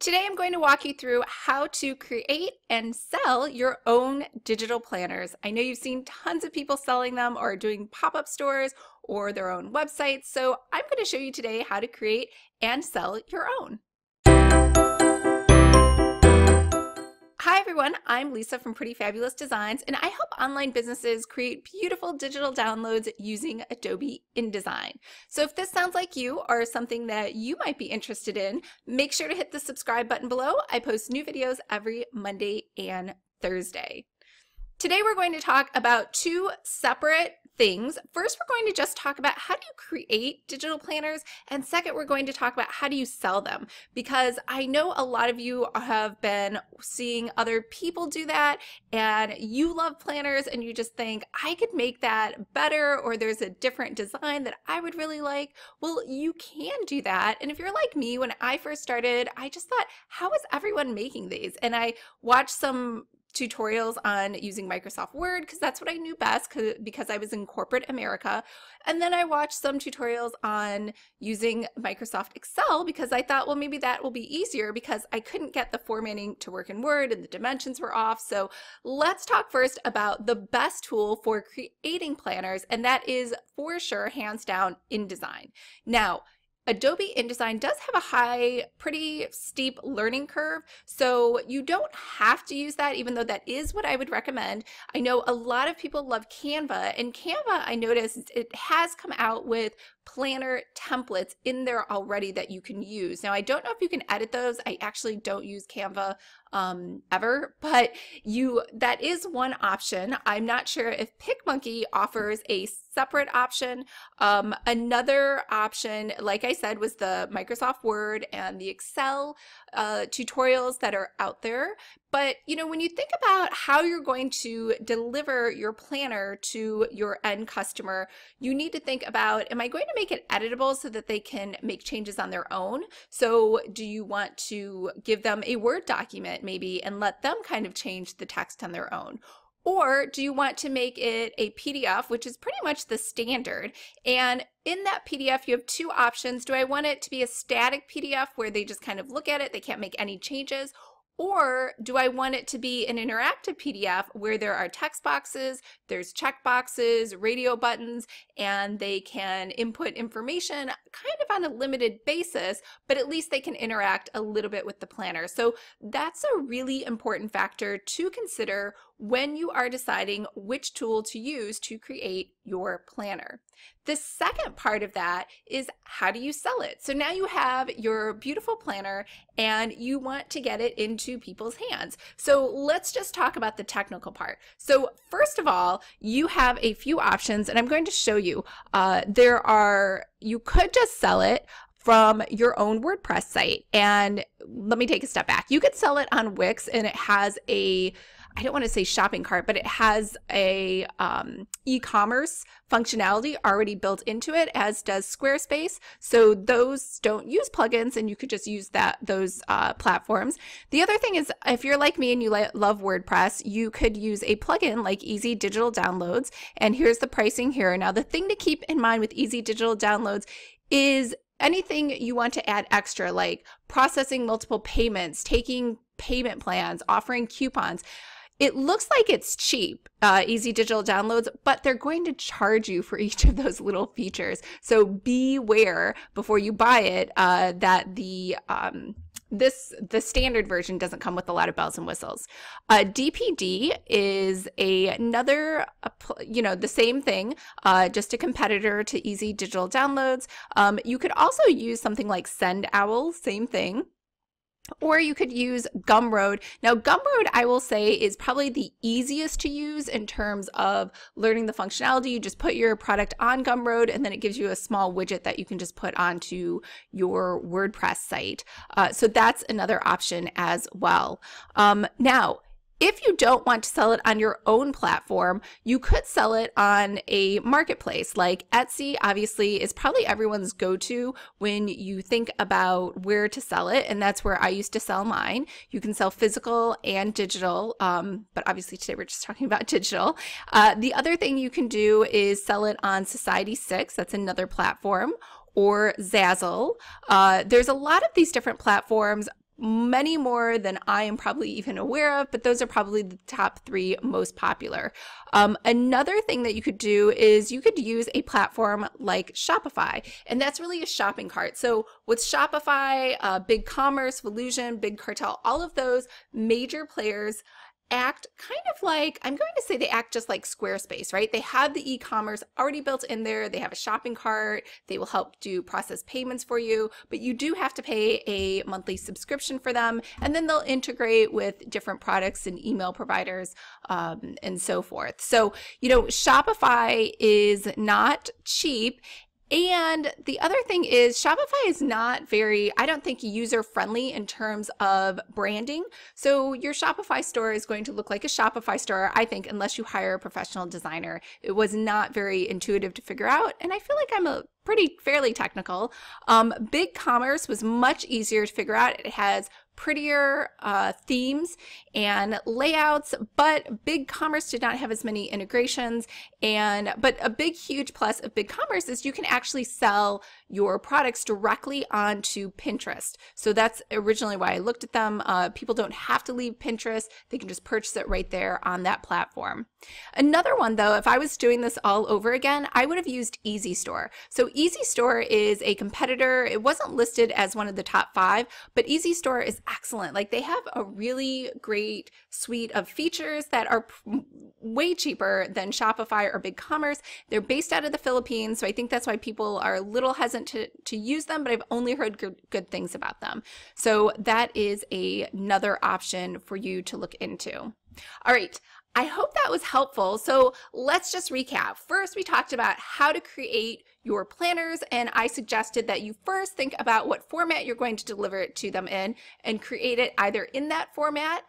Today I'm going to walk you through how to create and sell your own digital planners. I know you've seen tons of people selling them or doing pop-up stores or their own websites, so I'm going to show you today how to create and sell your own. Hi everyone, I'm Lisa from Pretty Fabulous Designs, and I help online businesses create beautiful digital downloads using Adobe InDesign. So if this sounds like you or something that you might be interested in, make sure to hit the subscribe button below. I post new videos every Monday and Thursday. Today we're going to talk about two separate things. First, we're going to just talk about how do you create digital planners, and second, we're going to talk about how do you sell them, because I know a lot of you have been seeing other people do that and you love planners and you just think, I could make that better, or there's a different design that I would really like. Well, you can do that. And if you're like me, when I first started, I just thought, how is everyone making these? And I watched some tutorials on using Microsoft Word because that's what I knew best because I was in corporate America. And then I watched some tutorials on using Microsoft Excel because I thought, well, maybe that will be easier because I couldn't get the formatting to work in Word and the dimensions were off. So let's talk first about the best tool for creating planners, and that is for sure, hands down, InDesign. Now, Adobe InDesign does have a pretty steep learning curve, so you don't have to use that, even though that is what I would recommend. I know a lot of people love Canva, and Canva, I noticed it has come out with planner templates in there already that you can use. Now, I don't know if you can edit those. I actually don't use Canva ever, but that is one option. I'm not sure if PicMonkey offers a separate option. Another option, like I said, was the Microsoft Word and the Excel tutorials that are out there. But you know, when you think about how you're going to deliver your planner to your end customer, you need to think about, am I going to make it editable so that they can make changes on their own? So do you want to give them a Word document maybe and let them kind of change the text on their own? Or do you want to make it a PDF, which is pretty much the standard? And in that PDF, you have two options. Do I want it to be a static PDF where they just kind of look at it, they can't make any changes? Or do I want it to be an interactive PDF where there are text boxes, there's check boxes, radio buttons, and they can input information kind of on a limited basis, but at least they can interact a little bit with the planner? So that's a really important factor to consider when you are deciding which tool to use to create your planner. The second part of that is, how do you sell it? So now you have your beautiful planner and you want to get it into people's hands. So let's just talk about the technical part. So first of all, you have a few options, and I'm going to show you. You could just sell it from your own WordPress site. And let me take a step back. You could sell it on Wix, and it has a, I don't want to say shopping cart, but it has a e-commerce functionality already built into it, as does Squarespace. So those don't use plugins, and you could just use those platforms. The other thing is, if you're like me and you love WordPress, you could use a plugin like Easy Digital Downloads. And here's the pricing here. Now, the thing to keep in mind with Easy Digital Downloads is anything you want to add extra, like processing multiple payments, taking payment plans, offering coupons. It looks like it's cheap, Easy Digital Downloads, but they're going to charge you for each of those little features. So beware before you buy it that the standard version doesn't come with a lot of bells and whistles. DPD is another, the same thing, just a competitor to Easy Digital Downloads. You could also use something like SendOwl, same thing. Or you could use Gumroad. Now, Gumroad, I will say, is probably the easiest to use in terms of learning the functionality. You just put your product on Gumroad, and then it gives you a small widget that you can just put onto your WordPress site. So that's another option as well. Now, if you don't want to sell it on your own platform, you could sell it on a marketplace like Etsy. Obviously, is probably everyone's go-to when you think about where to sell it, and that's where I used to sell mine. You can sell physical and digital, but obviously today we're just talking about digital. The other thing you can do is sell it on Society6. That's another platform, or Zazzle. There's a lot of these different platforms. many more than I am probably even aware of, but those are probably the top three most popular. Another thing that you could do is you could use a platform like Shopify, and that's really a shopping cart. So with Shopify, BigCommerce, Volusion, BigCartel, all of those major players act kind of like, I'm going to say they act just like Squarespace, right? They have the e-commerce already built in there. They have a shopping cart. They will help do process payments for you, but you do have to pay a monthly subscription for them. And then they'll integrate with different products and email providers and so forth. So, you know, Shopify is not cheap. And the other thing is Shopify is not very, I don't think, user friendly in terms of branding. So your Shopify store is going to look like a Shopify store, I think, unless you hire a professional designer. It was not very intuitive to figure out. And I feel like I'm a pretty fairly technical. BigCommerce was much easier to figure out. It has prettier themes and layouts, but BigCommerce did not have as many integrations. But a big, huge plus of BigCommerce is you can actually sell your products directly onto Pinterest. So that's originally why I looked at them. People don't have to leave Pinterest. They can just purchase it right there on that platform. Another one, though, if I was doing this all over again, I would have used EasyStore. So EasyStore is a competitor. It wasn't listed as one of the top five, but EasyStore is excellent. Like, they have a really great suite of features that are way cheaper than Shopify or BigCommerce. They're based out of the Philippines, so I think that's why people are a little hesitant to use them, but I've only heard good things about them. So that is another option for you to look into. All right. I hope that was helpful. So let's just recap. First, we talked about how to create your planners, and I suggested that you first think about what format you're going to deliver it to them in and create it either in that format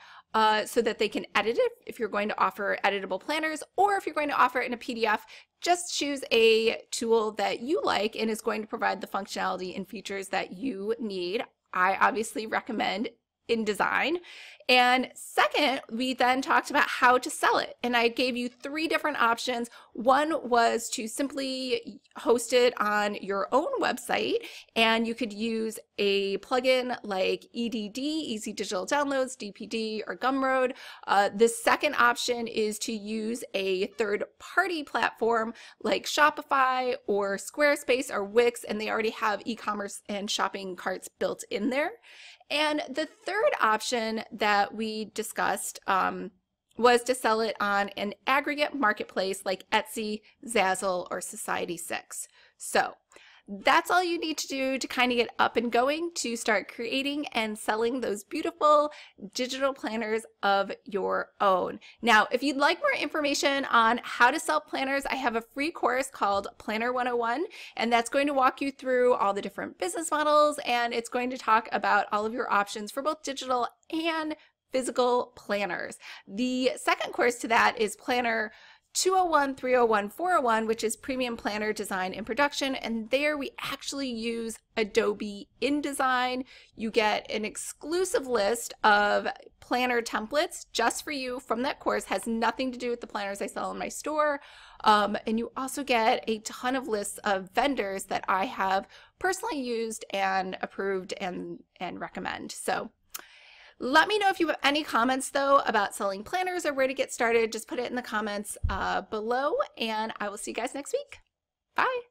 so that they can edit it if you're going to offer editable planners, or if you're going to offer it in a PDF, just choose a tool that you like and is going to provide the functionality and features that you need. I obviously recommend InDesign. And second, we then talked about how to sell it. And I gave you three different options. One was to simply host it on your own website, and you could use a plugin like EDD, Easy Digital Downloads, DPD, or Gumroad. The second option is to use a third-party platform like Shopify or Squarespace or Wix, and they already have e-commerce and shopping carts built in there. And the third option that we discussed was to sell it on an aggregate marketplace like Etsy, Zazzle, or Society6. So that's all you need to do to kind of get up and going to start creating and selling those beautiful digital planners of your own. Now, if you'd like more information on how to sell planners, I have a free course called Planner 101, and that's going to walk you through all the different business models, and it's going to talk about all of your options for both digital and physical planners. The second course to that is Planner 201, 301, 401, which is Premium Planner Design and Production. And there we actually use Adobe InDesign. You get an exclusive list of planner templates just for you from that course. Has nothing to do with the planners I sell in my store. And you also get a ton of lists of vendors that I have personally used and approved and recommend. So let me know if you have any comments, though, about selling planners or where to get started. Just put it in the comments below, and I will see you guys next week. Bye.